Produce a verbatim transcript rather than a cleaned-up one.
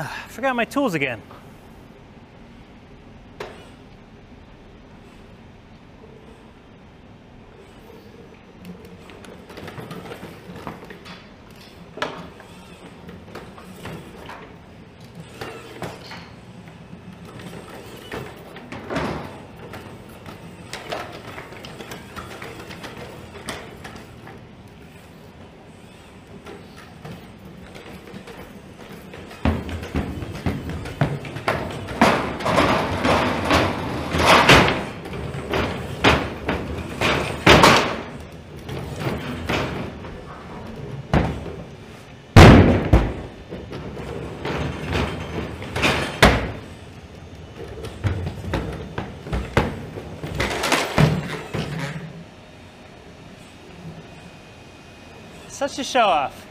Ah, forgot my tools again. Such a show-off.